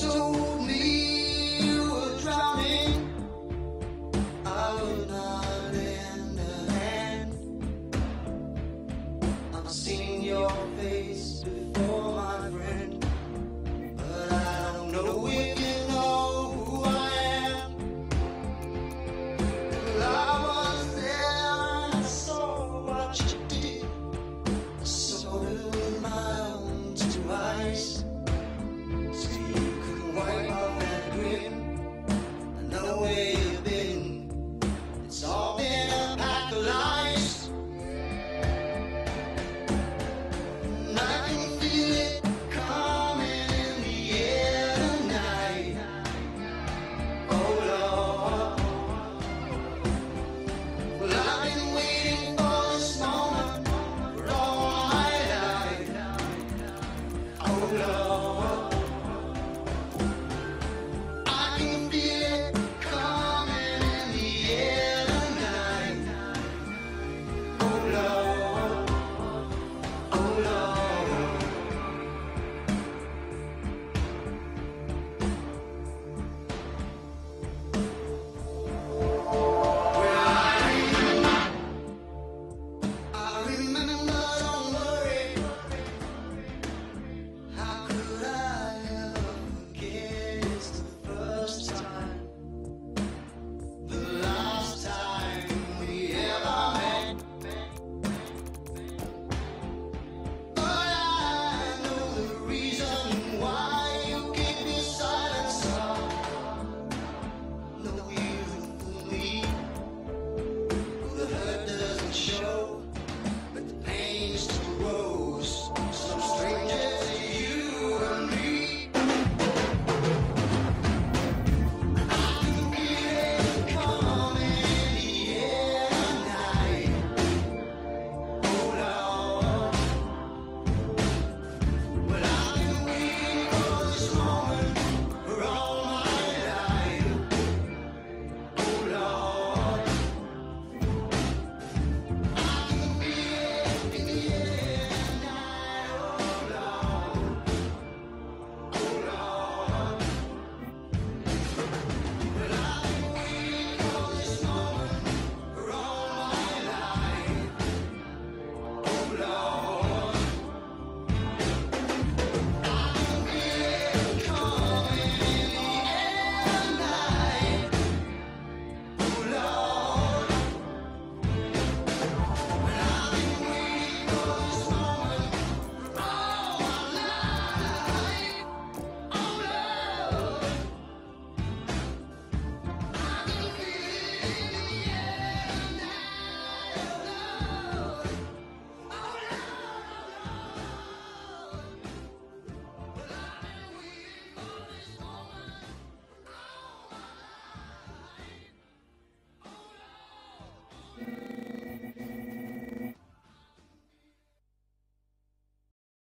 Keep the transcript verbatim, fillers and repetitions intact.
you